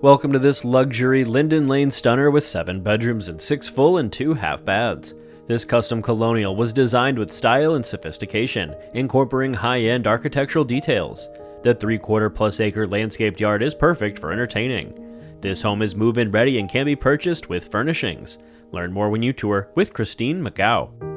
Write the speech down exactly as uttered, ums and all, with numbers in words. Welcome to this luxury Linden Lane stunner with seven bedrooms and six full and two half baths. This custom colonial was designed with style and sophistication, incorporating high-end architectural details. The three-quarter plus acre landscaped yard is perfect for entertaining. This home is move-in ready and can be purchased with furnishings. Learn more when you tour with Christine McGeough.